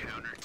Counter